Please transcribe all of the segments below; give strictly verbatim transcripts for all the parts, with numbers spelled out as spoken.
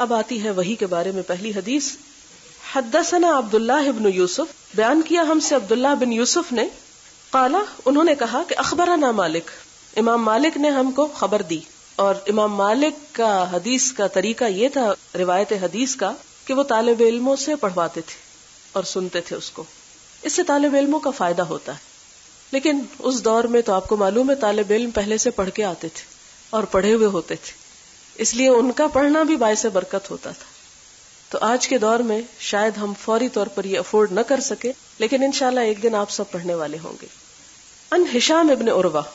अब आती है वही के बारे में पहली हदीस। हद्दसना अब्दुल्ला इब्न यूसुफ, बयान किया हमसे अब्दुल्ला बिन यूसुफ ने। काला, उन्होंने कहा कि अखबरना मालिक, इमाम मालिक ने हमको खबर दी। और इमाम मालिक का हदीस का तरीका ये था, रिवायत हदीस का, कि वो तालिब इल्मों से पढ़वाते थे और सुनते थे उसको। इससे तालिब इल्मों का फायदा होता है। लेकिन उस दौर में तो आपको मालूम है तालिब इल्म पहले से पढ़ के आते थे और पढ़े हुए होते थे, इसलिए उनका पढ़ना भी बायसे बरकत होता था। तो आज के दौर में शायद हम फौरी तौर पर ये अफोर्ड न कर सके, लेकिन इंशाल्लाह एक दिन आप सब पढ़ने वाले होंगे। अन हिशाम इब्न उर्वा,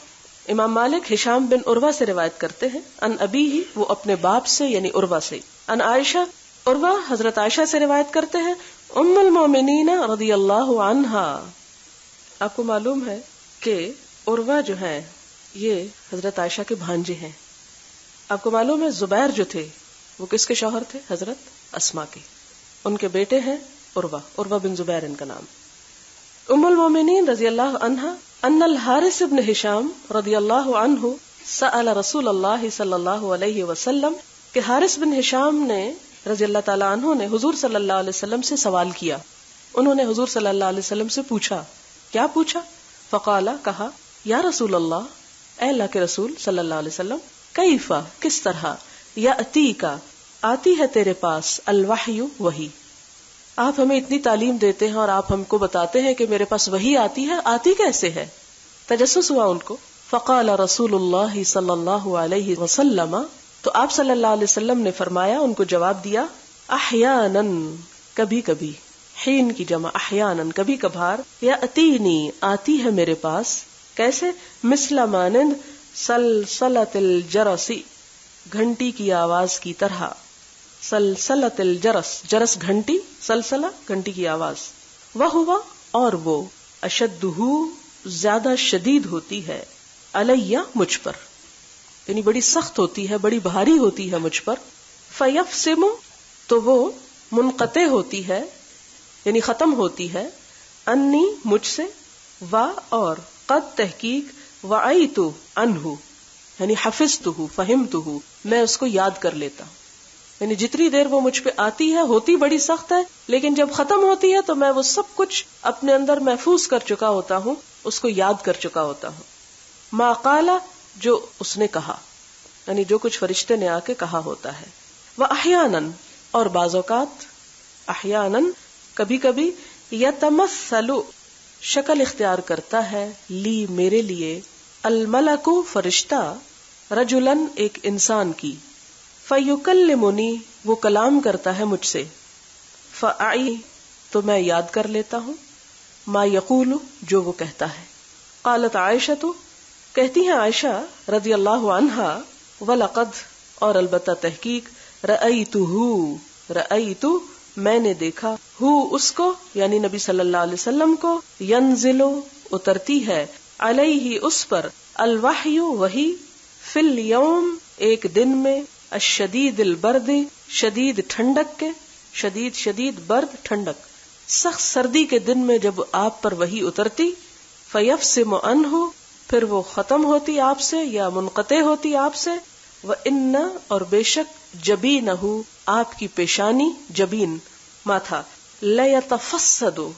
इमाम मालिक हिशाम बिन उर्वा से रिवायत करते हैं। अन अबी ही, वो अपने बाप से यानी उर्वा से। अन आयशा, उर्वा हजरत आयशा से रिवायत करते हैं। उम्मुल मोमिनीन रदियल्लाहु अन्हा। आपको मालूम है कि उर्वा जो है ये हजरत आयशा के भांजे हैं। आपको मालूम है जुबैर जो थे वो किसके शौहर थे? हजरत अस्मा के। उनके बेटे हैं उर्वा, उर्वा बिन जुबैर इनका नाम। उम्मुल मोमिनीन रज़ियल्लाहु अन्हा, अन्नल हारिस इब्न हिशाम रज़ियल्लाहु अन्हु सअल रसूलल्लाह सल्लल्लाहु अलैहि वसल्लम, के हारिस बिन हिशाम ने रज़ियल्लाहु ताला अन्हु ने हुजूर सल्लल्लाहु अलैहि वसल्लम से सवाल किया। उन्होंने हुजूर सल्लल्लाहु अलैहि वसल्लम से पूछा। क्या पूछा? फकाला, कहा, या रसूलल्लाह, ऐ अल्लाह के रसूल सल्लल्लाहु अलैहि वसल्लम, कैफा, किस तरह, या अतीका, आती है तेरे पास, अलवाहयु, वही। आप हमें इतनी तालीम देते हैं और आप हमको बताते हैं कि मेरे पास वही आती है, आती कैसे है? तजस्सुस हुआ उनको। फकाल रसूलुल्लाह सल्लल्लाहु अलैहि वसल्लम, तो आप सल्लल्लाहु अलैहि वसल्लम ने फरमाया, उनको जवाब दिया, अहयानन, कभी कभी, हीन की जमा अहयानन, कभी कभार, या अतीनी, आती है मेरे पास, कैसे, मिस्ला मानंद सलसलतिल जरसी, घंटी की आवाज की तरह। सलसलतिल जरस, जरस घंटी, सलसला घंटी की आवाज। वह हुआ, और वो, अशद्दुहु, ज्यादा शदीद होती है, अलैया, मुझ पर, यानी बड़ी सख्त होती है, बड़ी भारी होती है मुझ पर। फयफसिमु, तो वो मुनकते होती है, यानी खत्म होती है, अन्नी, मुझसे, वा, और, कद, तहकीक, वाइतु, अनहु, यानी हफिज़तुहु, फहिमतुहु, मैं उसको याद कर लेता हूं। यानी जितनी देर वो मुझ पे आती है, होती बड़ी सख्त है, लेकिन जब खत्म होती है तो मैं वो सब कुछ अपने अंदर महफूज कर चुका होता हूँ, उसको याद कर चुका होता हूँ। मा काला, जो उसने कहा, यानी जो कुछ फरिश्ते ने आके कहा होता है। व अहयानन, और बाज़ौकात, अहयानन, कभी कभी, यतमस्सलु, शक्ल इख्तियार करता है, ली, मेरे लिए, अलमलकु, फरिश्ता, रजुलन, एक इंसान की, फयुकल्लिमुनी, वो कलाम करता है मुझसे, फआई, तो मैं याद कर लेता हूँ, मा यकूलु, जो वो कहता है। कालत आयशा, तो कहती है आयशा रदियल्लाहु अन्हा, वलकद, और अलबत्ता, तहकीक, रअयतुहु, रअयतु, मैंने देखा, हु, उसको, यानी नबी सल्लल्लाहु अलैहि वसल्लम को, यंजिलो, उतरती है, अलैहि, उस पर, अलवहयु, वही, फिल यौम, एक दिन में, अशदीद अल बर्द, शदीद ठंडक के, शदीद शदीद, बर्द ठंडक, सख्त सर्दी के दिन में जब आप पर वही उतरती। फयफसिमु अन्हु, फिर वो खत्म होती आपसे या मुनकते होती आपसे। व इन्ना, और बेशक, जबीनहु, आपकी पेशानी, जबीन, माथा, लयतफस्सदु,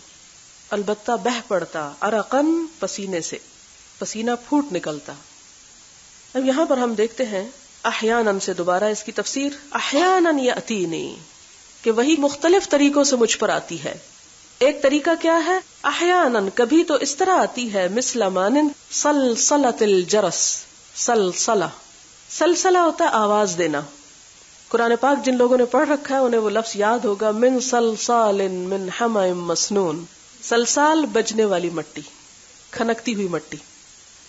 अलबत्ता बह पड़ता, अरकन, पसीने से, पसीना फूट निकलता। अब यहाँ पर हम देखते हैं अहयानन से दोबारा इसकी तफसीर। अहयानन यातीनी, कि वही मुख्तलिफ तरीकों से मुझ पर आती है। एक तरीका क्या है? अहयानन, कभी तो इस तरह आती है, मिस्ल मानिन सलसलतिल जरस, सलसला, सलसला होता है आवाज देना। कुरान पाक जिन लोगों ने पढ़ रखा है उन्हें वो लफ्ज याद होगा, मिन सलसालिन मिन हमाइम मसनून, सलसाल बजने वाली मट्टी, खनकती हुई मट्टी,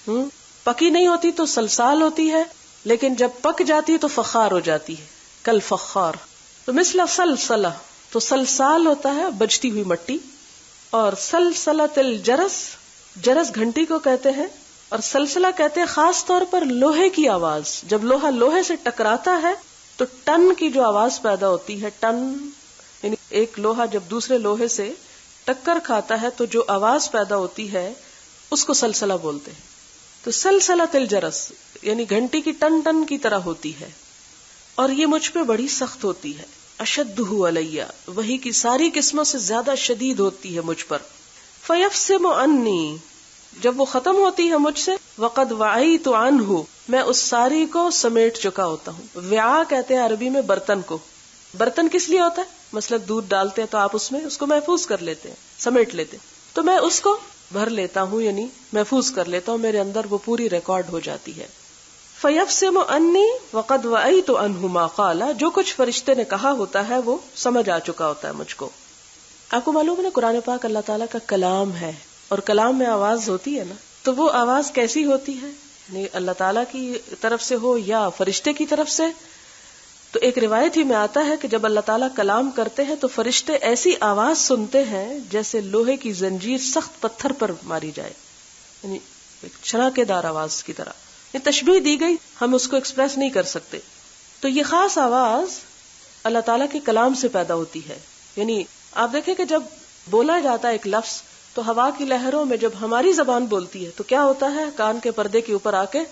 हम्म पकी नहीं होती तो सलसाल होती है, लेकिन जब पक जाती है तो फखार हो जाती है, कल फखार। तो मिसला सलसला, तो सलसाल होता है बजती हुई मट्टी, और सलसलतिल जरस, जरस घंटी को कहते हैं, और सलसला कहते हैं खास तौर पर लोहे की आवाज, जब लोहा लोहे से टकराता है तो टन की जो आवाज पैदा होती है, टन, यानी एक लोहा जब दूसरे लोहे से टक्कर खाता है तो जो आवाज पैदा होती है उसको सलसला बोलते हैं। तो सलसलतिल जरस यानी घंटी की टन टन की तरह होती है। और ये मुझ पे बड़ी सख्त होती है। अशद्दुहु अलैया, वही की सारी किस्मों से ज्यादा शदीद होती है मुझ पर। फयफ्सिमु अन्नी, जब वो खत्म होती है मुझसे, वक़द वअईतु अन्हु, मैं उस सारी को समेट चुका होता हूँ। व्या कहते हैं अरबी में बर्तन को। बर्तन किस लिए होता है? मसलन दूध डालते हैं तो आप उसमें उसको महफूज कर लेते हैं, समेट लेते हैं, तो मैं उसको भर लेता हूँ, यानी महफूज कर लेता हूँ, मेरे अंदर वो पूरी रिकॉर्ड हो जाती है। फयफ्सिमु अन्नी वक़द वअईतु अन्हु मा क़ाला, जो कुछ फरिश्ते ने कहा होता है वो समझ आ चुका होता है मुझको। आपको मालूम है ना, कुरान पाक अल्लाह ताला का कलाम है, और कलाम में आवाज होती है ना, तो वो आवाज कैसी होती है, यानी अल्लाह ताला की तरफ से हो या फरिश्ते की तरफ से। तो एक रिवायत ही में आता है कि जब अल्लाह ताला कलाम करते हैं तो फरिश्ते ऐसी आवाज सुनते हैं जैसे लोहे की जंजीर सख्त पत्थर पर मारी जाए, यानी एक छड़ाकेदार आवाज की तरह। ये तशबीह दी गई, हम उसको एक्सप्रेस नहीं कर सकते। तो ये खास आवाज अल्लाह ताला के कलाम से पैदा होती है। यानी आप देखें कि जब बोला जाता है एक लफ्ज, तो हवा की लहरों में जब हमारी जबान बोलती है तो क्या होता है, कान के पर्दे के ऊपर आके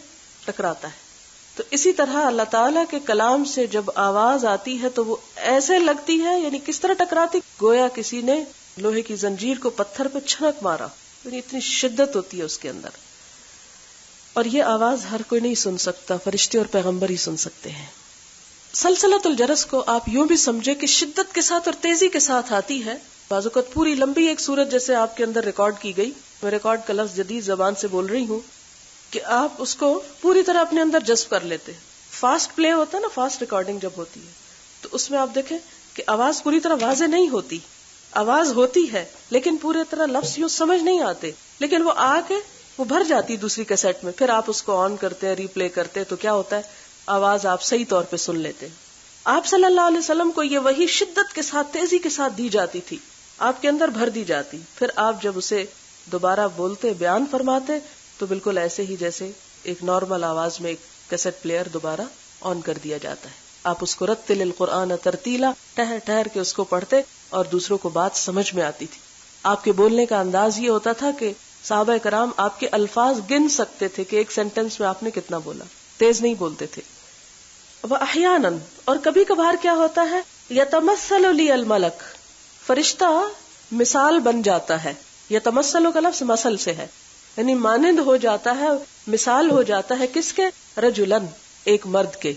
टकराता है। तो इसी तरह अल्लाह ताला के कलाम से जब आवाज आती है तो वो ऐसे लगती है, यानी किस तरह टकराती, गोया किसी ने लोहे की जंजीर को पत्थर पर छनक मारा, यानी इतनी शिद्दत होती है उसके अंदर। और ये आवाज हर कोई नहीं सुन सकता, फरिश्ते और पैगंबर ही सुन सकते हैं। सलसलतुल जरस को आप यूं भी समझे कि शिद्दत के साथ और तेजी के साथ आती है। बाजुकत पूरी लंबी एक सूरत जैसे आपके अंदर रिकॉर्ड की गई, मैं रिकॉर्ड का लफ्ज जदीद जबान से बोल रही हूँ, कि आप उसको पूरी तरह अपने अंदर जज्ब कर लेते। फास्ट प्ले होता है ना, फास्ट रिकॉर्डिंग जब होती है तो उसमें आप देखें कि आवाज पूरी तरह वाजे नहीं होती, आवाज होती है लेकिन पूरी तरह लफ्ज यूं समझ नहीं आते, लेकिन वो आके वो भर जाती दूसरी कैसेट में, फिर आप उसको ऑन करते हैं, रीप्ले करते हैं, तो क्या होता है, आवाज आप सही तौर पे सुन लेते हैं। आप सल्लल्लाहु अलैहि वसल्लम को ये वही शिद्दत के साथ, तेजी के साथ दी जाती थी, आपके अंदर भर दी जाती, फिर आप जब उसे दोबारा बोलते, बयान फरमाते, तो बिल्कुल ऐसे ही जैसे एक नॉर्मल आवाज में एक कैसेट प्लेयर दोबारा ऑन कर दिया जाता है। आप उसको रत्तिलिल कुरान तरतीला, ठहर ठहर के उसको पढ़ते और दूसरों को बात समझ में आती थी। आपके बोलने का अंदाज ये होता था कि साहबा कराम आपके अल्फाज गिन सकते थे कि एक सेंटेंस में आपने कितना बोला, तेज नहीं बोलते थे। वह अहयानन, और कभी कभार क्या होता है, यतमस्सलु ली अल मलक, फरिश्ता मिसाल बन जाता है। यतमस्सलु का लफ्ज मसल से है, यानी मानंद हो जाता है, मिसाल हो जाता है किसके, रजुलन, एक मर्द के।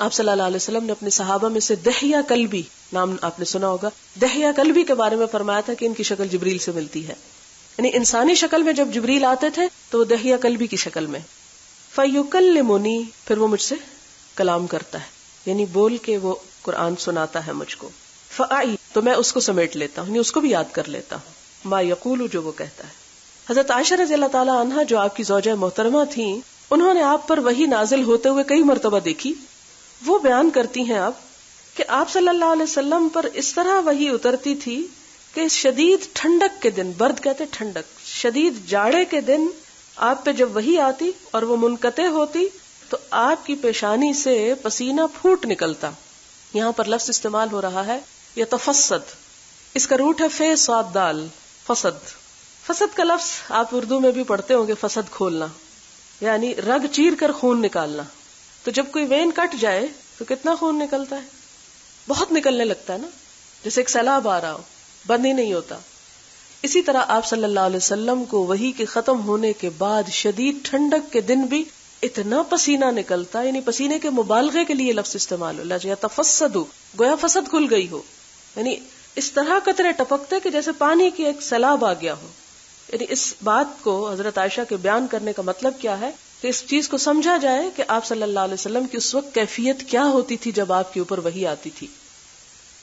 आप सल्लल्लाहु अलैहि वसल्लम ने अपने सहाबा में से दहिया कल्बी, नाम आपने सुना होगा, दहिया कल्बी के बारे में फरमाया था कि इनकी शक्ल जिब्रील से मिलती है, यानी इंसानी शक्ल में जब जिब्रील आते थे तो दहिया कल्बी की शक्ल में। फयुकल्लिमुनी, फिर वो मुझसे कलाम करता है, यानी बोल के वो कुरान सुनाता है मुझको। फआई, तो मैं उसको समेट लेता हूँ, उसको भी याद कर लेता हूँ। मा यकूलू, जो वो कहता है। हजरत आयशा रज़ियल्लाहु ताला अन्हा, जो आपकी ज़ौजा मोहतरमा थी, उन्होंने आप पर वही नाजिल होते हुए कई मरतबा देखी। वो बयान करती हैं आप कि आप सल्लल्लाहु अलैहि वसल्लम पर इस तरह वही उतरती थी कि शदीद ठंडक के दिन, बर्द कहते ठंडक, शदीद जाड़े के दिन आप पे जब वही आती और वो मुनकते होती तो आपकी पेशानी से पसीना फूट निकलता। यहाँ पर लफ्ज इस्तेमाल हो रहा है या तफसद, इसका रूट है फे स्वाद दाल, फसद। फसद का लफ्ज आप उर्दू में भी पढ़ते होंगे, फसद खोलना, यानी रग चीर कर खून निकालना। तो जब कोई वेन कट जाए तो कितना खून निकलता है, बहुत निकलने लगता है ना, जैसे एक सैलाब आ रहा हो, बंद ही नहीं होता। इसी तरह आप सल्लल्लाहु अलैहि वसल्लम को वही के खत्म होने के बाद शदीद ठंडक के दिन भी इतना पसीना निकलता, यानी पसीने के मुबालगे के लिए लफ्ज इस्तेमाल हो, या तफस्सदु, गोया फसद खुल गई हो, यानी इस तरह कतरे टपकते कि जैसे पानी की एक सैलाब आ गया हो। यानी इस बात को हजरत आयशा के बयान करने का मतलब क्या है कि इस चीज को समझा जाए कि आप सल्लल्लाहु अलैहि वसल्लम की उस वक्त कैफियत क्या होती थी जब आपके ऊपर वही आती थी।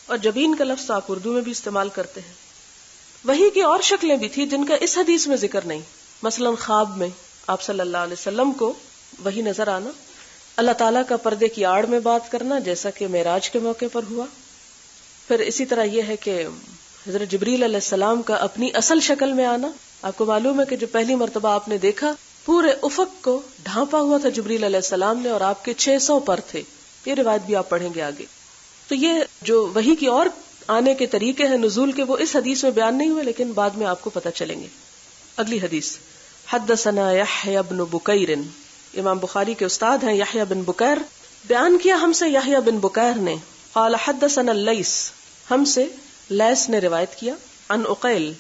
और जबीन का लफ्ज आप उर्दू में भी इस्तेमाल करते हैं। वही की और शक्लें भी थी जिनका इस हदीस में जिक्र नहीं, मसलन ख्वाब में आप सल्लल्लाहु अलैहि वसल्लम को वही नजर आना, अल्लाह ताला का पर्दे की आड़ में बात करना जैसा कि मेराज के मौके पर हुआ। फिर इसी तरह यह है कि हजरत जिब्रील अलैहिस्सलाम का अपनी असल शक्ल में आना। आपको मालूम है कि जब पहली मरतबा आपने देखा, पूरे उफक को ढांपा हुआ था जिब्रील अलैहिस्सलाम ने और आपके छह सौ पर थे, ये रिवायत भी आप पढ़ेंगे आगे। तो ये जो वही की और आने के तरीके हैं नुजूल के, वो इस हदीस में बयान नहीं हुए, लेकिन बाद में आपको पता चलेंगे। अगली हदीस, हद्दसना यहया बिन बुकैर, इमाम बुखारी के उस्ताद हैं यहया बिन बुकैर, बयान किया हमसे याह्या बिन बुकैर ने, क़ाल हद्दसना लैस, हमसे लैस ने रिवायत किया, अन उकैल,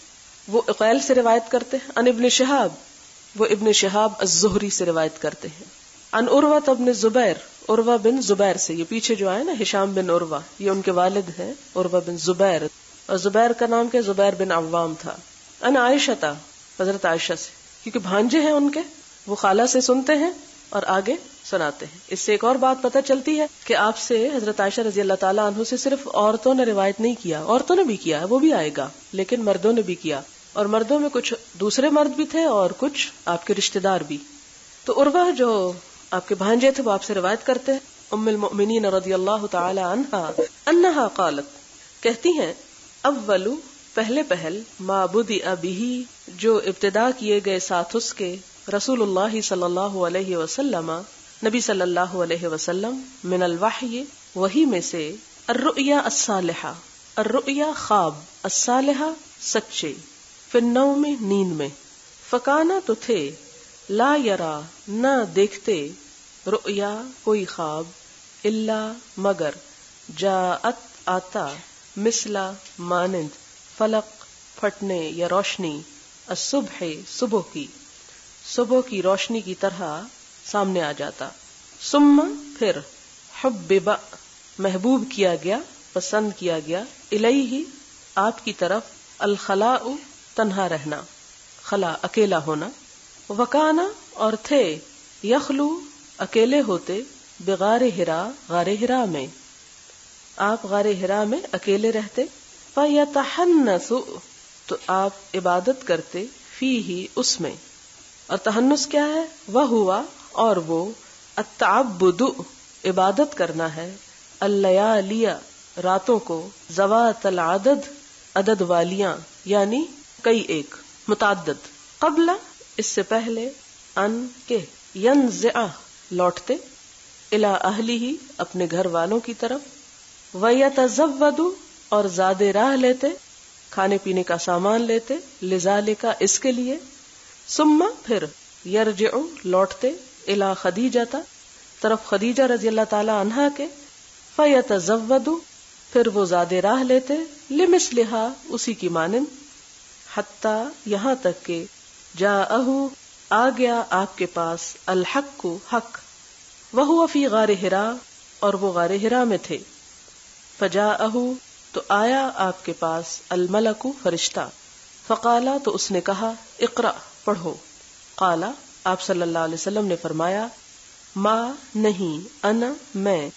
वो उकैल से रिवायत करते हैं, अन इब्न शिहाब, वो इब्न शिहाब अज़्ज़ुहरी से रिवायत करते हैं, अन उर्वा तब्न ज़ुबैर, उर्वा बिन ज़ुबैर से, ये पीछे जो आए ना हिशाम बिन उर्वा, ये उनके वालिद हैं उर्वा बिन ज़ुबैर, और ज़ुबैर का नाम क्या, ज़ुबैर बिन अव्वाम था, अन आयशा था, हजरत आयशा से, क्योंकि भांजे हैं उनके, वो खाला से सुनते हैं और आगे सुनाते हैं। इससे एक और बात पता चलती है कि आपसे हजरत आयशा रजी अल्लाह ताला अन्हु से सिर्फ औरतों ने रिवायत नहीं किया, औरतों ने भी किया है, वो भी आएगा, लेकिन मर्दों ने भी किया, और मर्दों में कुछ दूसरे मर्द भी थे और कुछ आपके रिश्तेदार भी। तो उर्वा जो आपके भांजे थे वो आपसे रिवायत करते हैं, उम्मुल मुमिनीन रदियल्लाहु ताला अन्हा अन्हा क़ालत, कहती हैं, अव्वलु, पहले पहल, माबुदी अबिही, जो इब्तिदा किए गए साथ उसके, रसूलुल्लाह सल्लल्लाहु अलैहि वसल्लम, नबी सल्लल्लाहु अलैहि वसल्लम, मिनल वही, वही में से, अर्रुया अस्सालिहा, अर्रुया ख्वाब, अस्सालिहा सच्चे, फिन्नौम में नींद में, फकाना तो थे, ला यरा ना देखते, रुया कोई ख्वाब, इल्ला मगर, जाअत आता, मिसला मानंद, फलक फटने या रोशनी, असुबह सुबह की, सुबह की रोशनी की तरह सामने आ जाता, सुम्मा फिर, हुब्बिबा महबूब किया गया, पसंद किया गया, इलैही आपकी तरफ, अलखलाउ तन्हा रहना, खला अकेला होना, वकाना और थे, यखलू अकेले होते, बिगारे हिरा, गारे हिरा में, आप गारे हिरा में अकेले रहते, फयतहन्नसु, तो आप इबादत करते, फीही उसमें, और तहन्नुस क्या है, वह हुआ और वो, अत्ताबुदु इबादत करना है, अल्लयालिया रातों को, ज़वातल अदद अदद वालियां यानी कई एक, मुताद्दद, कबला इससे पहले, अन के, यंज़अ लौटते, इला अहलिही अपने घर वालों की तरफ, वयतज़व्वदु और ज़ादे राह लेते, खाने पीने का सामान लेते, लिज़ालिका इसके लिए, सुम्मा फिर, यरजिउ लौटते, इला खदीजाता तरफ खदीजा रजी अल्लाह ताला अन्हा के, फयतज़व्वदु फिर वो ज़ादे राह लेते, लिमिस्लिहा उसी की मानन, हत्ता यहाँ तक के, जाअहु आ गया आपके पास, अल हक्कु हक, वहुवा फी गारे हिरा और वो गारे हिरा में थे, फजाअहु तो आया आपके पास, अल मलकु फरिश्ता, फकाला तो उसने कहा, इकरा पढ़ो, काला आप सल्लल्लाहु अलैहि वसल्लम ने फरमाया, मा नहीं, अना मैं,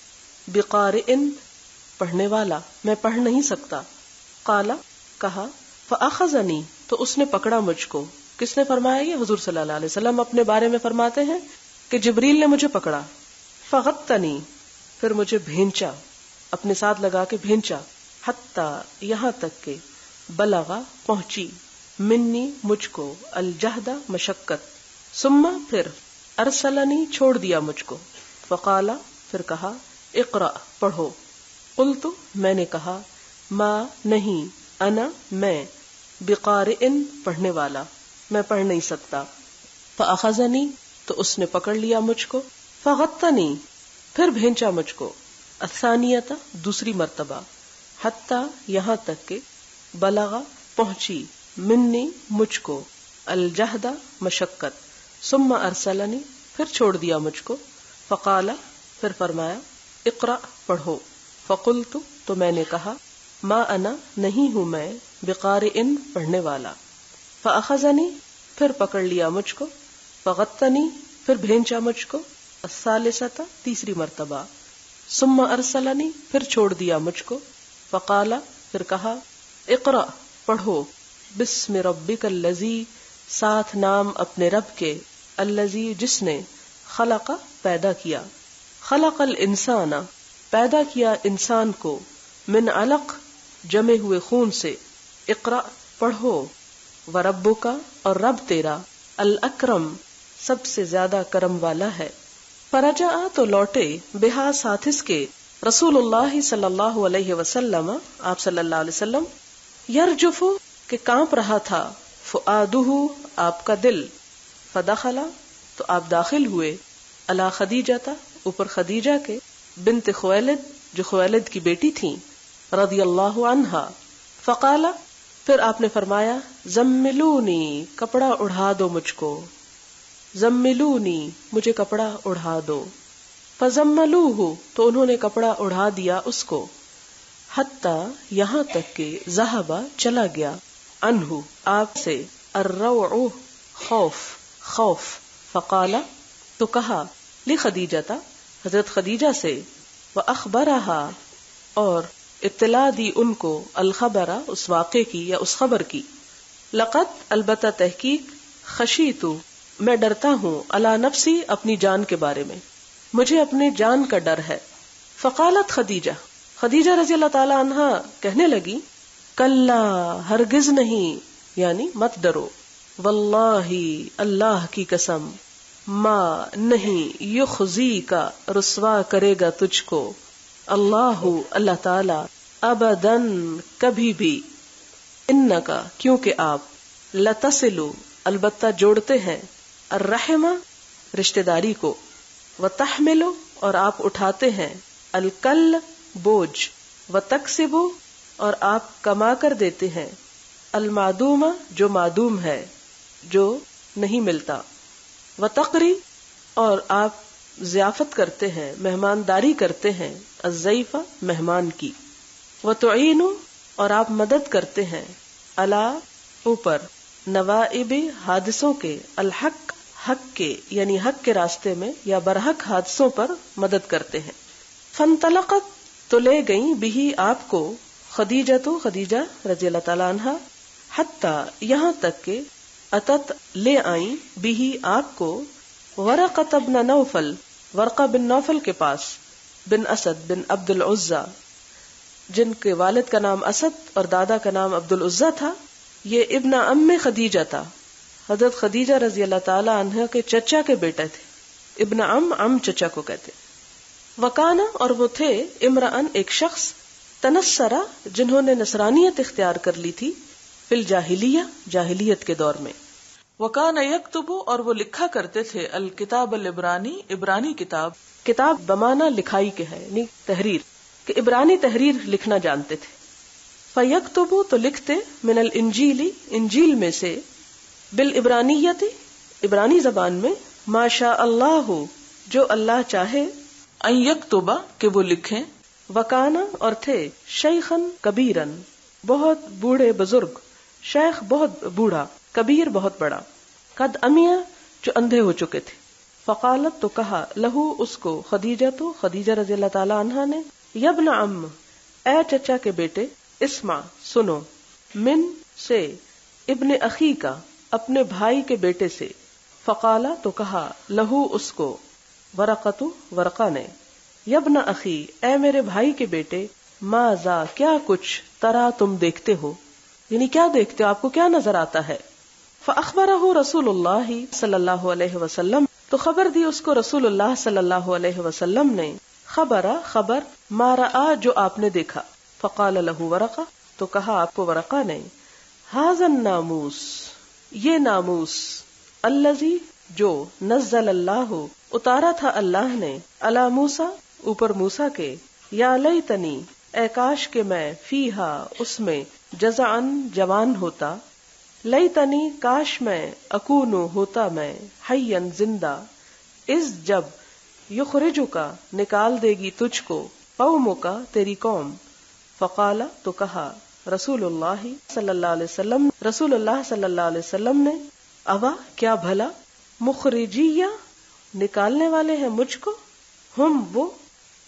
बिकारिइन पढ़ने वाला, मैं पढ़ नहीं सकता, काला कहा, फअखजनी तो उसने पकड़ा मुझको, किसने फरमाया, ये हुजूर सल्लल्लाहु अलैहि वसल्लम अपने बारे में फरमाते हैं कि जिब्रील ने मुझे पकड़ा, फगत्तनी फिर मुझे भेंचा, अपने साथ लगा के भेंचा, हत्ता यहाँ तक के, बलगा पहुंची, मिन्नी मुझको, अलजहदा मशक्कत, सुम्मा फिर, अरसलनी छोड़ दिया मुझको, फकाला फिर कहा, इकरा पढ़ो, कुल्तु मैंने कहा, मा नहीं, अना मैं, बिकारिइन पढ़ने वाला, मैं पढ़ नहीं सकता, फअखजनी तो उसने पकड़ लिया मुझको, फगत्तनी फिर भेंचा मुझको, असानियता दूसरी मर्तबा, हत्ता यहाँ तक के, बलगा पहुंची, मिन्नी मुझको, अलजहदा मशक्कत, सुम्मा अरसलनी फिर छोड़ दिया मुझको, फकाला फिर फरमाया, इकरा पढ़ो, फकुल्तु तो मैंने कहा, मा अना नहीं हूं मैं, बिकारिइन पढ़ने वाला, फअखजनी फिर पकड़ लिया मुझको, फगत्तनी फिर भेंचा मुझको, अस्सालिसता तीसरी मर्तबा, सुम्मा अरसलनी फिर छोड़ दिया मुझको, फकाला फिर कहा, इकरा पढ़ो, बिस्मि रब्बिकल लज़ी साथ नाम अपने रब के, अल्लज़ी जिसने, खलका पैदा किया, खलकल इंसाना पैदा किया इंसान को, मिन अलक जमे हुए खून से, इकरा पढ़ो, व रब्बुका और रब तेरा, अल अक्रम सबसे ज्यादा करम वाला है, फरजा तो लौटे, बिहा साथ इसके, रसूलुल्लाह सल्लल्लाहु अलैहि वसल्लम आप सल्लल्लाहु अलैहि वसल्लम, यरजुफु कि कांप रहा था, फुआदुहु आपका दिल, फदखला तो आप दाखिल हुए, अला खदीजा था ऊपर खदीजा के, बिन्त खुवैलिद जो खुवैलिद की बेटी थी रदियल्लाहु अन्हा। फकाला फिर आपने फरमाया जम्मिलूनी कपड़ा उड़ा दो मुझको, जम्मिलूनी मुझे कपड़ा उड़ा दो। फजम्मलूहु तो उन्होंने कपड़ा उड़ा दिया उसको। हत्ता यहाँ तक के जहाबा चला गया अनहु आपसे अर्रौउ खौफ खौफ। फकाला तो कहा ली खदीजा था हजरत खदीजा से व अखबरहा और इत्तला दी उनको अलखबरा उस वाक़े की या उस खबर की। लकत अलबत्ता तहकीक खशीतु मैं डरता हूँ अला नफसी अपनी जान के बारे में, मुझे अपनी जान का डर है। फकालत खदीजा खदीजा रजी अल्लाह ताला अन्हा कहने लगी कल्ला हरगिज नहीं यानी मत डरो। वल्लाही अल्लाह की कसम माँ नहीं युखजी का रुस्वा करेगा तुझको अल्लाहु अल्लाह ताला अबदन कभी भी। इन्ना का क्योंकि आप लतसिलु अलबत्ता जोड़ते हैं अर्रहमा रिश्तेदारी को व तहमिलो और आप उठाते हैं अलकल बोझ व तकसिबो और आप कमा कर देते हैं अलमादूमा जो मादूम है जो नहीं मिलता व तकरी और आप ज़ियाफ़त करते हैं मेहमानदारी करते हैं अज़्ज़ईफ़ा मेहमान की व तुईनु और आप मदद करते हैं अला ऊपर नवाइबे हादिसों के अलहक हक के यानी हक के रास्ते में या बरहक हादसों पर मदद करते हैं। फंतलकत तो ले गई बिही आपको खदीजा तो खदीजा रजी अल्लाह ताला अन्हा हत्ता यहाँ तक के अतत ले आई बिही आपको वरक़त बिन नौफल वरक़ा बिन नौफल के पास बिन असद बिन अब्दुल उज़्ज़ा जिनके वालिद का नाम असद और दादा का नाम अब्दुल उज़्ज़ा था। ये इब्न अम्मे खदीजा था हजरत खदीजा रजी अल्लाह ताला अन्हा के चचा के बेटे थे। इब्न अम अम चचा को कहते। वकाना और वो थे इमरान एक शख्स तनस्सरा जिन्होंने नसरानियत इख्तियार कर ली थी फिल जाहिलिया जाहिलियत के दौर में। वकाना यक्तुबु और वो लिखा करते थे अल किताब अल इब्रानी इब्रानी किताब किताब बमाना लिखाई के है यानी तहरीर कि इब्रानी तहरीर लिखना जानते थे। फयक्तुबु तो लिखते मिनल इंजीली इंजील में से बिल इब्रानियती इब्रानी जबान में माशा अल्लाह जो अल्लाह चाहे अयक्तुबा के वो लिखें। वकाना और थे शेखन कबीरन बहुत बूढ़े बुजुर्ग शेख बहुत बूढ़ा कबीर बहुत बड़ा कद अमिया जो अंधे हो चुके थे। फकालत तो कहा लहू उसको खदीजा तो खदीजा रजी अल्लाह ताला अन्हा ने यब्न अम्म ए चचा के बेटे इस्मा सुनो मिन से इब्ने अखी का अपने भाई के बेटे से। फकाला तो कहा लहू उसको वरक़तु वरक़ा ने यब्ना अखी ए मेरे भाई के बेटे माजा क्या कुछ तरा तुम देखते हो यानी क्या देखते हो आपको क्या नजर आता है। फ़अख़बरहु रसूलुल्लाह सल्लल्लाहु अलैहि वसल्लम तो खबर दी उसको रसूलुल्लाह सल्लल्लाहु अलैहि वसल्लम ने खबरा खबर मारा जो आपने देखा। फ़क़ाल लहू वरक़ा तो कहा आपको वरक़ा ने हाज़न नामूस ये नामूस अल्लज़ी जो नज़्ज़ल अल्लाहु उतारा था अल्लाह ने अला मूसा ऊपर मूसा के या लैतनी ऐकाश के मैं फीहा उसमें जज़ान जवान होता लैतनी काश मैं अकूनु होता मैं हय्यन जिंदा इस जब युखरिजुका निकाल देगी तुझको कौमुका तेरी कौम। फकाला तो कहा रसूलुल्लाह सल्लल्लाहु अलैहि वसल्लम रसूलुल्लाह सल्लल्लाहु अलैहि वसल्लम ने अवा क्या भला मुखरिजिया निकालने वाले हैं मुझको हम वो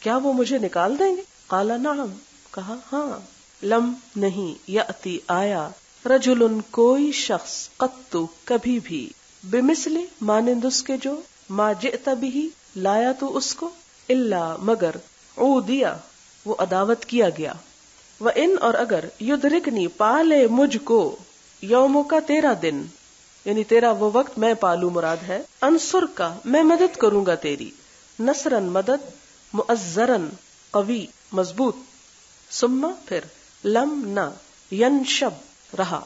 क्या वो मुझे निकाल देंगे। काला नाम कहा हाँ लम नहीं याती आया रजुलन कोई शख्स कत्तु कभी भी बेमिसले मानिंद उसके जो माजिता भी लाया तो उसको इल्ला मगर ओ दिया वो अदावत किया गया व इन और अगर युद्रिकनी पाले मुझको यौमों का तेरा दिन यानी तेरा वो वक्त मैं पालू मुराद है अंसुर का मैं मदद करूंगा तेरी नसरन मदद मुअज़्ज़रन कवी मजबूत। सुम्मा फिर लम न यनशब रहा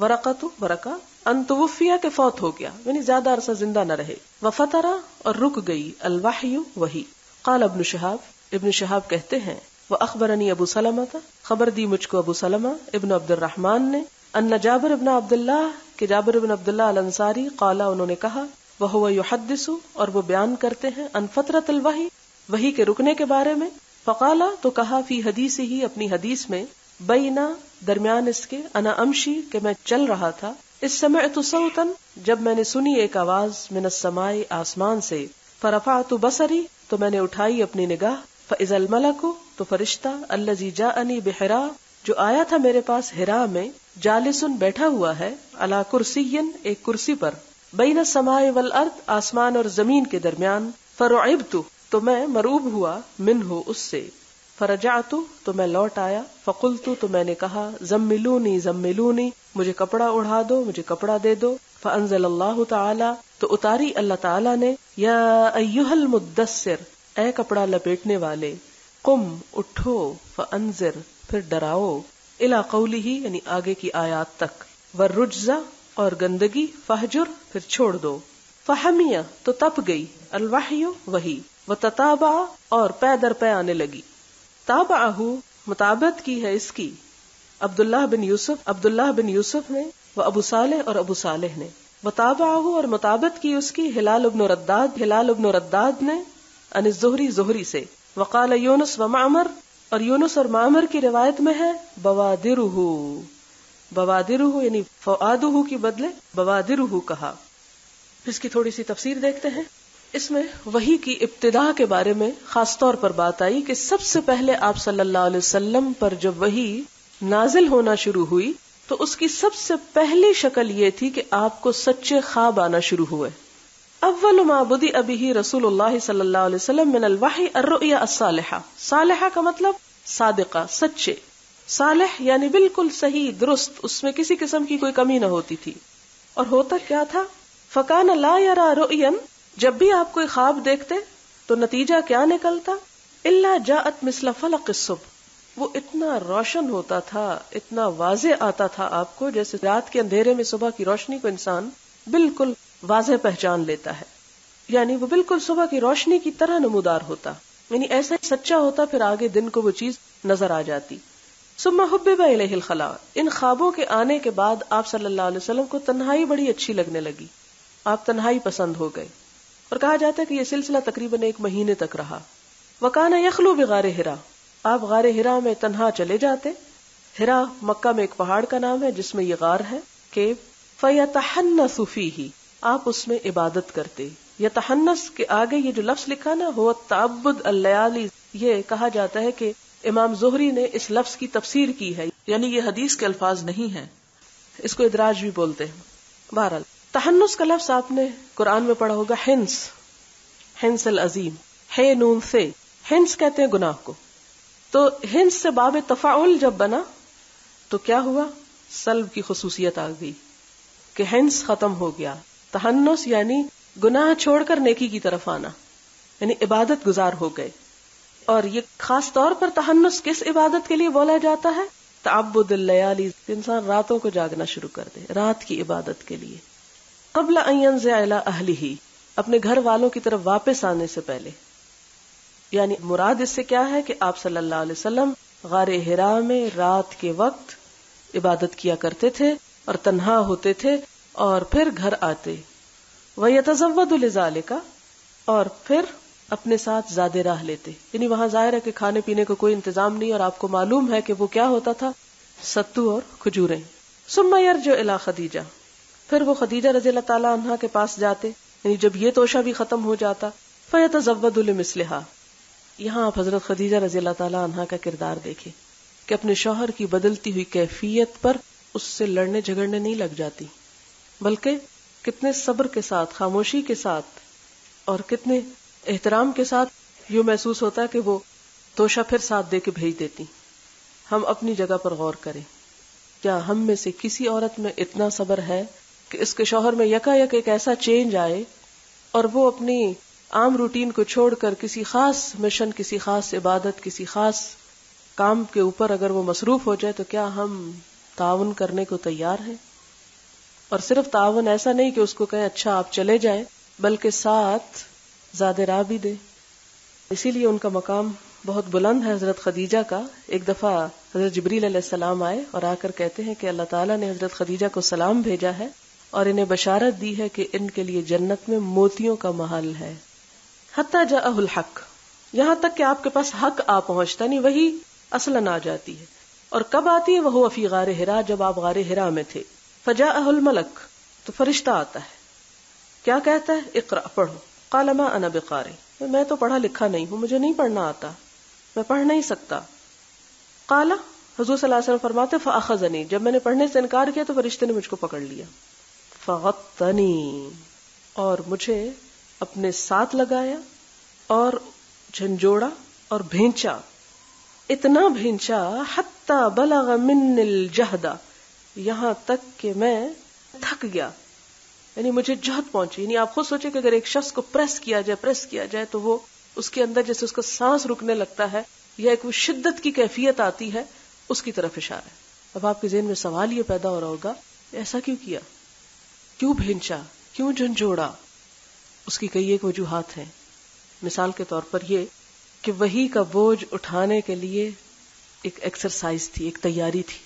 वरक़तु वरक़ा अंतवुफिया के फौत हो गया यानी ज्यादा अरसा जिंदा न रहे। वफतरा और रुक गई अलवाहयु वही। काल इब्न शिहाब, इब्न शिहाब कहते हैं, व अखबरनी अबू सलमा था, खबर दी मुझको अबू सलमा इब्न अब्दुर रहमान ने, अन्ना जाबिर इब्न अब्दुल्लाह के जाबिर इब्न अब्दुल्लाह अल-अंसारी काला, उन्होंने कहा, वह हुआ युहद्दिसु, और वो बयान करते हैं, अन फतरतुल वही, वही के रुकने के बारे में। फकाला, तो कहा, फी हदीस ही, अपनी हदीस में, बैना, दरमियान इसके, अना अमशी, के मैं चल रहा था, इस समय तो सौतन, जब मैंने सुनी एक आवाज, मिनस्समाए, आसमान से, फरफातु बसरी, तो मैंने उठाई अपनी निगाह, फइजल मलकु, तो फरिश्ता, अल्लज़ी जाअनी बिहिरा, जो आया था मेरे पास हिरा में, जालिसन, बैठा हुआ है, अला कुर्सियन, एक कुर्सी पर, बैन समाए वल अर्द, आसमान और जमीन के दरमियान, फरुइबतु, तो मैं मरूब हुआ, मिन्हु, उससे, फरजातु, तो मैं लौट आया, फकुलतु, तो मैंने कहा, जम्मिलूनी जम्मिलूनी, मुझे कपड़ा उड़ा दो, मुझे कपड़ा दे दो, फअंज़लल्लाहु ताला, तो उतारी अल्लाह ताला ने, या अय्युहल मुद्दस्सिर, ऐ कपड़ा लपेटने वाले, कुम, उठो, फअंज़िर, फिर डराओ, इला कौलिही, यानी आगे की आयात तक, वर्रुज्जा, और गंदगी, फहजुर, फिर छोड़ दो, फहमिया, तो तप गई, अलवाहियो, वही, व तताबा, और पै दर पै आने लगी। ताबाहू, मुताबत की है इसकी, अब्दुल्लाह बिन यूसुफ, अब्दुल्लाह बिन यूसुफ ने, व अबू सालेह, और अबू सालेह ने, व ताबाहू, और मुताबत की उसकी, हिलाल इब्न रद्दाद, हिलाल इब्न रद्दाद ने, अन ज़ुहरी, ज़ुहरी से, वकाल यूनुस व मामर, और यूनुस और मामर की रिवायत में है, बवादिरुहू, बवादिरुहू यानी फवादुहू की बदले बवादिरुहू कहा। इसकी थोड़ी सी तफसीर देखते हैं। इसमें वही की इब्तिदा के बारे में खास तौर पर बात आई कि सबसे पहले आप सल्लल्लाहु अलैहि वसल्लम पर जब वही नाजिल होना शुरू हुई तो उसकी सबसे पहली शक्ल ये थी कि आपको सच्चे ख्वाब आना शुरू हुए। अव्वल मा बुदी अबिही रसूलुल्लाह सल्लल्लाहु अलैहि वसल्लम मिन अलवही अर्रुया अस्सालिहा, सालिहा का मतलब सादिका, सच्चे, सालिह यानी बिल्कुल सही, दुरुस्त, उसमें किसी किस्म की कोई कमी न होती थी। और होता क्या था, फकान ला यरा रुयन, जब भी आप कोई ख्वाब देखते तो नतीजा क्या निकलता, इल्ला जाअत मिस्ल फलक सुब्ह, वो इतना रोशन होता था, इतना वाजे आता था आपको, जैसे रात के अंधेरे में सुबह की रोशनी को इंसान बिल्कुल वाजे पहचान लेता है, यानी वो बिल्कुल सुबह की रोशनी की तरह नमूदार होता, यानी ऐसा सच्चा होता, फिर आगे दिन को वो चीज नजर आ जाती। सुम्मा हुब्बिबा इलैहिल खला, इन ख्वाबों के आने के बाद आप सल्लल्लाहु अलैहि वसल्लम को तन्हाई बड़ी अच्छी लगने लगी, आप तन्हाई पसंद हो गए। और कहा जाता है कि यह सिलसिला तकरीबन एक महीने तक रहा। वकाना यखलू बिगारे हिरा, आप गारे हिरा में तन्हा चले जाते। हिरा मक्का में एक पहाड़ का नाम है जिसमें ये गार है के फयतहन्नसु फीही, आप उसमें इबादत करते। यतहन्नस के आगे ये जो लफ्ज लिखा ना हुआ तअब्बुद अल्लयाली, ये कहा जाता है कि इमाम ज़ुहरी ने इस लफ्ज की तफसीर की है, यानी ये हदीस के अल्फाज नहीं है, इसको इदराज भी बोलते हैं। बहरहाल तहन्नुस का लफ्ज आपने कुरान में पढ़ा होगा, हिंस, हिंस अल अजीम, हे नून से, हिंस कहते हैं गुनाह को। तो हिंस से बाब तफाउल जब बना तो क्या हुआ, सल्ब की खसूसियत आ गई कि हिंस खत्म हो गया। तहन्नुस यानी गुनाह छोड़कर नेकी की तरफ आना, यानी इबादत गुजार हो गए। और ये खास तौर पर तहन्नुस किस इबादत के लिए बोला जाता है, तअब्बुदुल लयाली, इंसान रातों को जागना शुरू कर दे, रात की इबादत के लिए। क़ब्ल अन यंज़िअ इला अहलिही, अपने घर वालों की तरफ वापस आने से पहले, यानी मुराद इससे क्या है कि आप सल्लल्लाहु अलैहि वसल्लम गारे हिरा में रात के वक्त इबादत किया करते थे और तन्हा होते थे और फिर घर आते। व यतज़व्वदु लिज़ालिका, और फिर अपने साथ ज्यादा राह लेते, यानी वहां जाहिर है कि खाने पीने को कोई इंतजाम नहीं, और आपको मालूम है कि वो क्या होता था, सत्तू और खजूरें। सुम्मा यरजु इला खदीजा, फिर वो खदीजा रज़ी अल्लाह ताला अन्हा के पास जाते, यानी जब ये तोशा भी खत्म हो जाता। फयतज़व्वदु लिमिस्लिहा, यहाँ आप हजरत खदीजा रज़ी अल्लाह ताला अन्हा का किरदार देखे कि अपने शौहर की बदलती हुई कैफियत पर उससे लड़ने झगड़ने नहीं लग जाती, बल्कि कितने सब्र के साथ, खामोशी के साथ और कितने एहतराम के साथ, यूं महसूस होता है कि वो तोशा फिर साथ दे के भेज देती। हम अपनी जगह पर गौर करें, क्या हम में से किसी औरत में इतना सब्र है कि इसके शौहर में यकायक एक ऐसा चेंज आए और वो अपनी आम रूटीन को छोड़कर किसी खास मिशन, किसी खास इबादत, किसी खास काम के ऊपर अगर वो मसरूफ हो जाए, तो क्या हम ताउन करने को तैयार हैं? और सिर्फ ताउन ऐसा नहीं कि उसको कहें अच्छा आप चले जाएं, बल्कि साथ ज़्यादा राह भी दे, इसीलिए उनका मकाम बहुत बुलंद है हजरत खदीजा का। एक दफा हजरत जिब्रील अलैहिस्सलाम आए और आकर कहते हैं कि अल्लाह ताला ने हजरत खदीजा को सलाम भेजा है और इन्हें बशारत दी है कि इनके लिए जन्नत में मोतियों का महल है। हत्ता जाअहुल हक, यहाँ तक कि आपके पास हक आ पहुंचता है, नहीं वही असलन आ जाती है। और कब आती है? वह फी गारे हिरा, जब आप गारे हिरा में थे। फजाअहुल मलक, तो फरिश्ता आता है, क्या कहता है? इकरा, पढ़ो। काला मा अना बिकारी, मैं तो पढ़ा लिखा नहीं हूं, मुझे नहीं पढ़ना आता, मैं पढ़ नहीं सकता। काला, हुजूर सल्लल्लाहु अलैहि वसल्लम फरमाते फाखजनी, जब मैंने पढ़ने से इनकार किया तो फरिश्ते ने मुझको पकड़ लिया। फगत्तनी, और मुझे अपने साथ लगाया और झंझोड़ा और भेंचा, इतना भेंचा। हत्ता बलग मिन्निल जहदा, यहां तक कि मैं थक गया, यानी मुझे जहद पहुंची। यानी आप खुद सोचे कि अगर एक शख्स को प्रेस किया जाए प्रेस किया जाए तो वो उसके अंदर जैसे उसका सांस रुकने लगता है या एक वो शिद्दत की कैफियत आती है, उसकी तरफ इशारा है। अब आपके ज़हन में सवाल ये पैदा हो रहा होगा, ऐसा क्यों किया, क्यों भेंचा, क्यों झंझोड़ा? उसकी कई एक वजूहात हैं। मिसाल के तौर पर ये कि वही का बोझ उठाने के लिए एक एक्सरसाइज थी, एक तैयारी थी।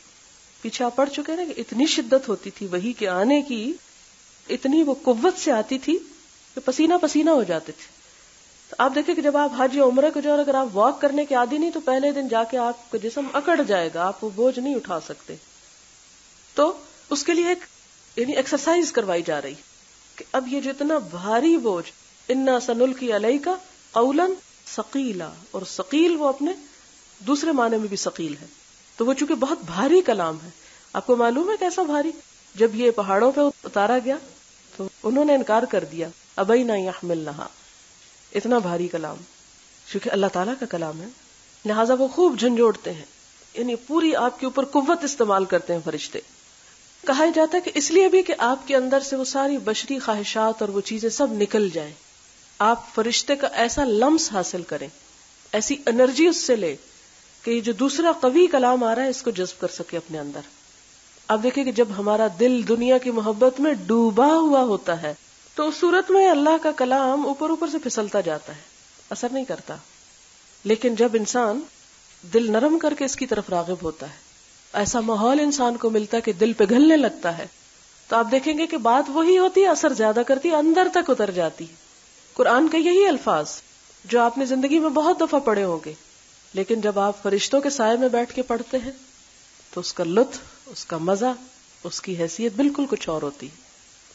पीछे आप पढ़ चुके ना कि इतनी शिद्दत होती थी वही के आने की, इतनी वो कुव्वत से आती थी कि पसीना पसीना हो जाते थे। तो आप देखें कि जब आप हज या उमरा को जाओ, अगर आप वॉक करने के आदी नहीं तो पहले दिन जाके आपका जिस्म अकड़ जाएगा, आप वो बोझ नहीं उठा सकते। तो उसके लिए एक यानी एक्सरसाइज करवाई जा रही कि अब ये जितना भारी बोझ, इन्ना सनुल्की अलैका कौलन सकीला, और सकील वो अपने दूसरे माने में भी सकील है, तो वो चूंकि बहुत भारी कलाम है। आपको मालूम है कैसा भारी? जब ये पहाड़ों पे उतारा गया तो उन्होंने इनकार कर दिया, अबई ना यहमिलनहा, इतना भारी कलाम, क्योंकि अल्लाह ताला का कलाम है, लिहाजा वो खूब झंझोड़ते हैं, यानी पूरी आपके ऊपर कुव्वत इस्तेमाल करते हैं फरिश्ते। कहा जाता है कि इसलिए भी कि आपके अंदर से वो सारी बशरी ख्वाहिशात और वो चीजें सब निकल जाएं, आप फरिश्ते का ऐसा लम्स हासिल करें, ऐसी एनर्जी उससे ले कि ये जो दूसरा कवी कलाम आ रहा है इसको जज्ब कर सके अपने अंदर। आप देखें कि जब हमारा दिल दुनिया की मोहब्बत में डूबा हुआ होता है तो उस सूरत में अल्लाह का कलाम ऊपर ऊपर से फिसलता जाता है, असर नहीं करता। लेकिन जब इंसान दिल नरम करके इसकी तरफ रागिब होता है, ऐसा माहौल इंसान को मिलता है कि दिल पिघलने लगता है, तो आप देखेंगे कि बात वही होती है, असर ज्यादा करती है, अंदर तक उतर जाती है। कुरान के यही अल्फाज जो आपने जिंदगी में बहुत दफा पढ़े होंगे, लेकिन जब आप फरिश्तों के साये में बैठ के पढ़ते हैं तो उसका लुत्फ, उसका मजा, उसकी हैसियत बिल्कुल कुछ और होती है।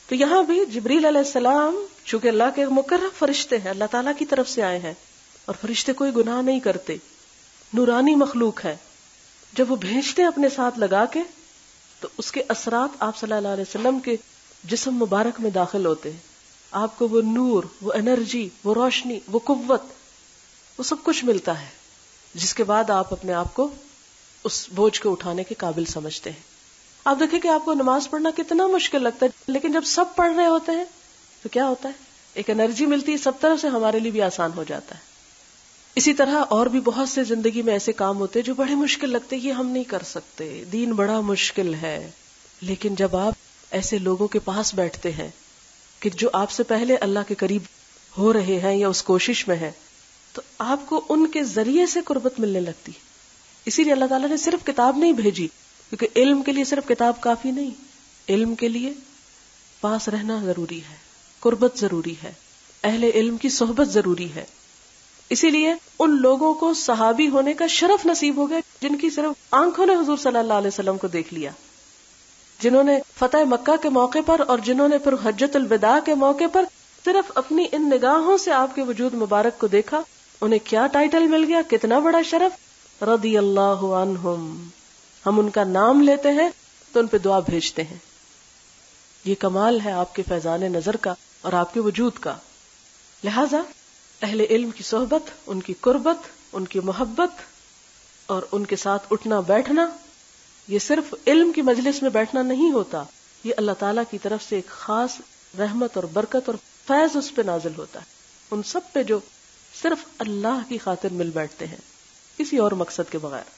तो यहाँ भी जिब्रील अलैहिस्सलाम चूंकि अल्लाह के मुकर्रम फरिश्ते हैं, अल्लाह ताला की तरफ से आए हैं, और फरिश्ते कोई गुनाह नहीं करते, नूरानी मखलूक है, जब वो भेजते हैं अपने साथ लगा के तो उसके असरात आप सल्लल्लाहु अलैहि वसल्लम के जिस्म मुबारक में दाखिल होते हैं। आपको वो नूर, वो एनर्जी, वो रोशनी, वो कुव्वत, वो सब कुछ मिलता है, जिसके बाद आप अपने आप को उस बोझ को उठाने के काबिल समझते हैं। आप देखें कि आपको नमाज पढ़ना कितना मुश्किल लगता है, लेकिन जब सब पढ़ रहे होते हैं तो क्या होता है, एक एनर्जी मिलती है, सब तरफ से हमारे लिए भी आसान हो जाता है। इसी तरह और भी बहुत से जिंदगी में ऐसे काम होते हैं जो बड़े मुश्किल लगते हैं, ये हम नहीं कर सकते, दीन बड़ा मुश्किल है, लेकिन जब आप ऐसे लोगों के पास बैठते हैं कि जो आपसे पहले अल्लाह के करीब हो रहे हैं या उस कोशिश में हैं, तो आपको उनके जरिए से कुर्बत मिलने लगती है। इसीलिए अल्लाह ताला ने सिर्फ किताब नहीं भेजी, क्योंकि इल्म के लिए सिर्फ किताब काफी नहीं, इल्म के लिए पास रहना जरूरी है, कुर्बत जरूरी है, अहले इल्म की सोहबत जरूरी है। इसीलिए उन लोगों को सहाबी होने का शरफ नसीब हो गया जिनकी सिर्फ आंखों ने हुजूर सल्लल्लाहु अलैहि वसल्लम को देख लिया, जिन्होंने फतेह मक्का के मौके पर और जिन्होंने फिर हज्जतुल विदा के मौके पर सिर्फ अपनी इन निगाहों से आपके वजूद मुबारक को देखा। उन्हें क्या टाइटल मिल गया, कितना बड़ा शरफ, रदियल्लाहु अन्हुम, हम उनका नाम लेते हैं तो उन पे दुआ भेजते हैं। ये कमाल है आपके फैजाने नजर का और आपके वजूद का। लिहाजा अहले इल्म की सोहबत, उनकी कुर्बत, उनकी मोहब्बत और उनके साथ उठना बैठना, ये सिर्फ इल्म की मजलिस में बैठना नहीं होता, ये अल्लाह ताला की तरफ से एक खास रहमत और बरकत और फैज उस पे नाजिल होता है, उन सब पे जो सिर्फ अल्लाह की खातिर मिल बैठते हैं किसी और मकसद के बगैर।